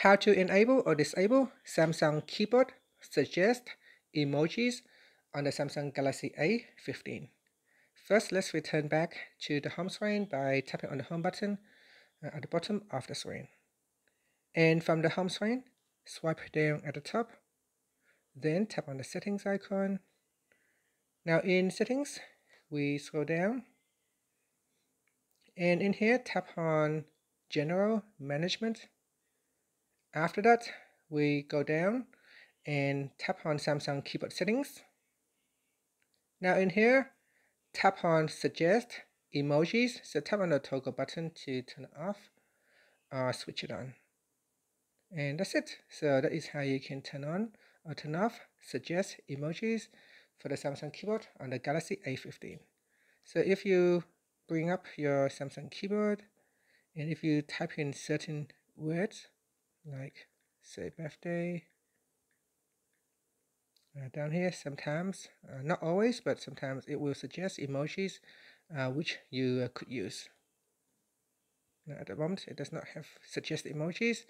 How to enable or disable Samsung Keyboard suggest emojis on the Samsung Galaxy A15. First, let's return back to the home screen by tapping on the home button at the bottom of the screen. And from the home screen, swipe down at the top, then tap on the settings icon. Now in settings, we scroll down, and in here tap on general management. After that, we go down and tap on Samsung Keyboard settings. Now in here, tap on suggest emojis, so tap on the toggle button to turn it off or switch it on. And that's it. So that is how you can turn on or turn off suggest emojis for the Samsung Keyboard on the Galaxy A15. So if you bring up your Samsung Keyboard and if you type in certain words, like say birthday, down here sometimes, not always, but sometimes it will suggest emojis which you could use. Now at the moment it does not have suggest emojis.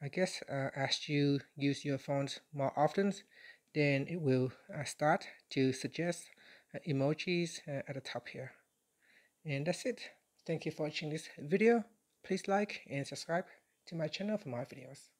I guess as you use your phones more often, then it will start to suggest emojis at the top here. And that's it. Thank you for watching this video. Please like and subscribe to my channel for more videos.